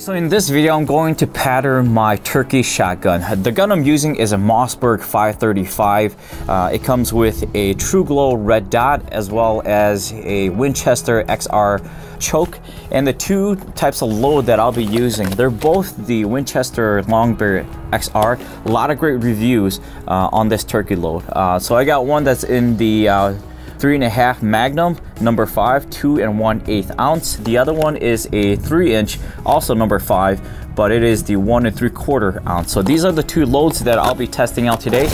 Alright, so in this video I'm going to pattern my turkey shotgun. The gun I'm using is a Mossberg 535. It comes with a TruGlow red dot as well as a Winchester XR choke, and the two types of load that I'll be using, they're both the Winchester Longbeard XR. A lot of great reviews on this turkey load. So I got one that's in the 3.5 Magnum, number 5, 2 1/8 ounce. The other one is a 3-inch, also number 5, but it is the 1 3/4 ounce. So these are the two loads that I'll be testing out today.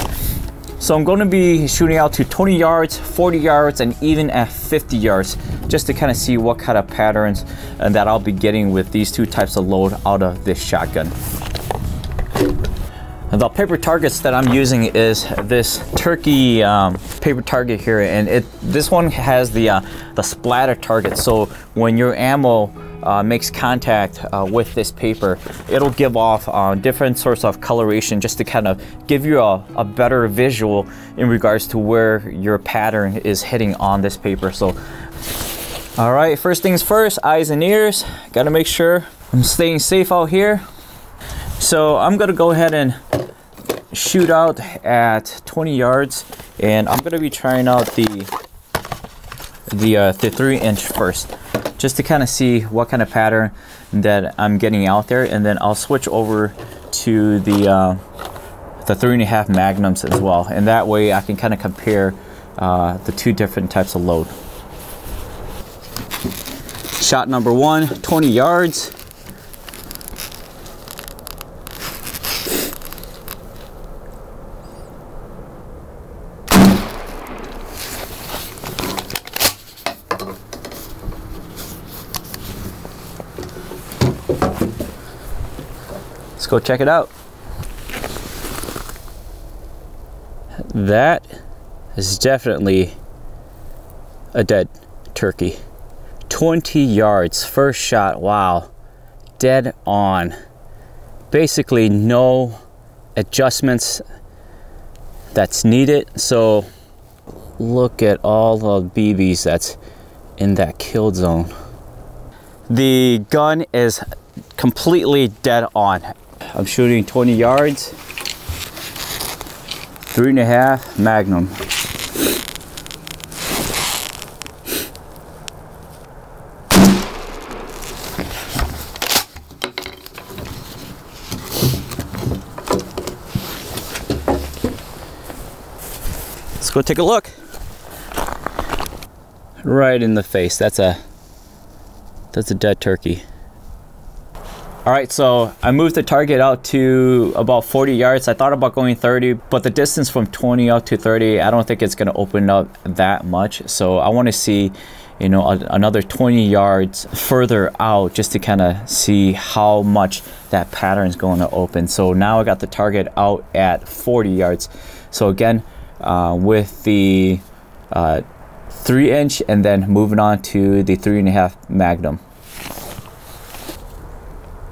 So I'm going to be shooting out to 20 yards, 40 yards, and even at 50 yards, just to kind of see what kind of patterns that I'll be getting with these two types of load out of this shotgun. The paper targets that I'm using is this turkey paper target here, and this one has the splatter target. So when your ammo makes contact with this paper, it'll give off different sorts of coloration just to kind of give you a better visual in regards to where your pattern is hitting on this paper. So, all right, first things first, eyes and ears. Got to make sure I'm staying safe out here. So I'm going to go ahead and shoot out at 20 yards, and I'm going to be trying out the 3-inch first, just to kind of see what kind of pattern that I'm getting out there, and then I'll switch over to the 3.5 Magnums as well, and that way I can kind of compare the two different types of load. Shot number one, 20 yards. Let's go check it out. That is definitely a dead turkey. 20 yards, first shot, wow. Dead on. Basically no adjustments that's needed. So look at all the BBs that's in that kill zone. The gun is completely dead on. I'm shooting 20 yards, 3.5 Magnum. Let's go take a look. Right in the face. That's a dead turkey. All right, so I moved the target out to about 40 yards. I thought about going 30, but the distance from 20 out to 30, I don't think it's gonna open up that much. So I wanna see, you know, another 20 yards further out just to kind of see how much that pattern is going to open. So now I got the target out at 40 yards. So again, with the 3-inch and then moving on to the 3.5 Magnum.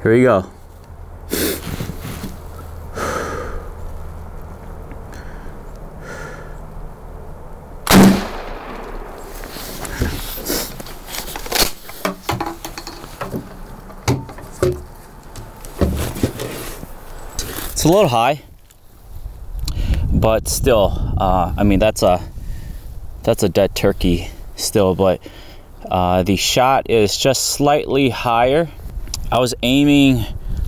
Here you go. It's a little high, but still, I mean, that's a dead turkey still, but the shot is just slightly higher. I was aiming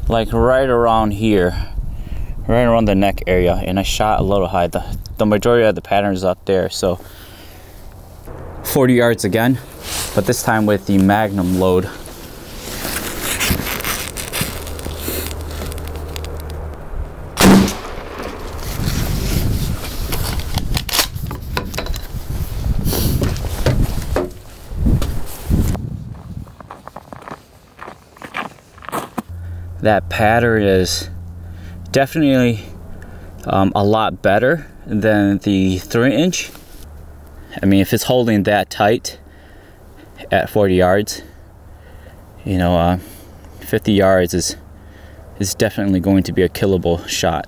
like right around here, right around the neck area, and I shot a little high. The majority of the pattern is up there, so 40 yards again, but this time with the Magnum load. That pattern is definitely a lot better than the 3-inch. I mean, if it's holding that tight at 40 yards, you know, 50 yards is definitely going to be a killable shot.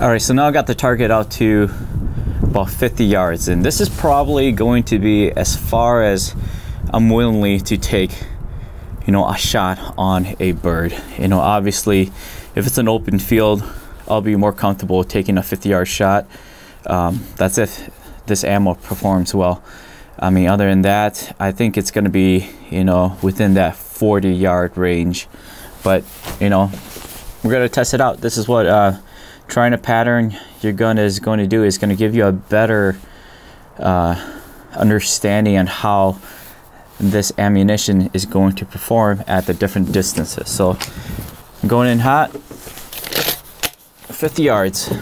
All right, so now I got the target out to about 50 yards, and this is probably going to be as far as I'm willing to take you know, a shot on a bird. You know, obviously if it's an open field, I'll be more comfortable taking a 50-yard shot. That's if this ammo performs well. I mean, other than that, I think it's going to be, you know, within that 40-yard range. But, you know, we're going to test it out. This is what trying to pattern your gun is going to do. Is going to give you a better understanding on how this ammunition is going to perform at the different distances. So I'm going in hot, 50 yards.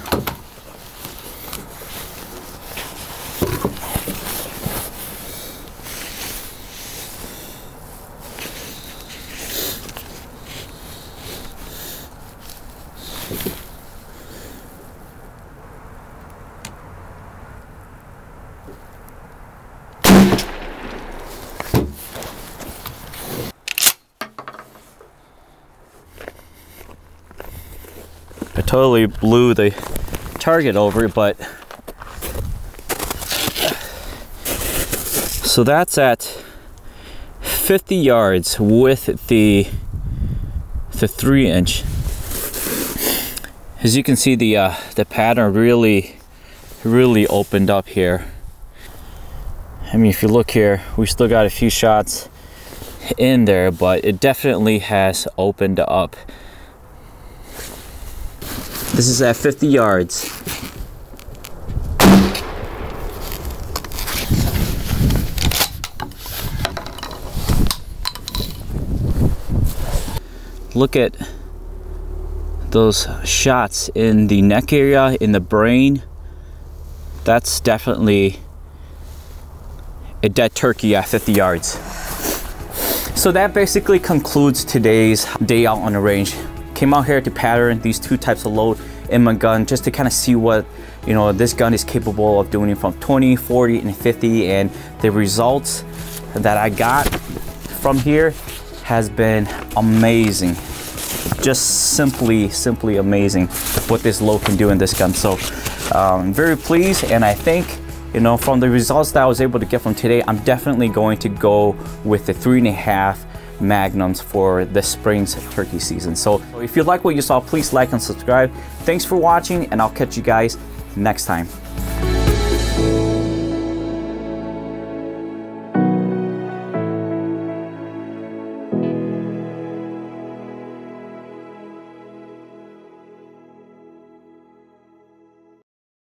Totally blew the target over, but so that's at 50 yards with the 3-inch. As you can see, the pattern really opened up here. I mean, if you look here, we still got a few shots in there, but it definitely has opened up. This is at 50 yards. Look at those shots in the neck area, in the brain. That's definitely a dead turkey at 50 yards. So that basically concludes today's day out on the range. Came out here to pattern these two types of load in my gun, just to kind of see what, you know, this gun is capable of doing from 20, 40, and 50, and the results that I got from here has been amazing. Just simply amazing what this load can do in this gun. So I'm very pleased, and I think, you know, from the results that I was able to get from today, I'm definitely going to go with the 3.5 Magnums for the spring's turkey season. So if you like what you saw, please like and subscribe. Thanks for watching, and I'll catch you guys next time.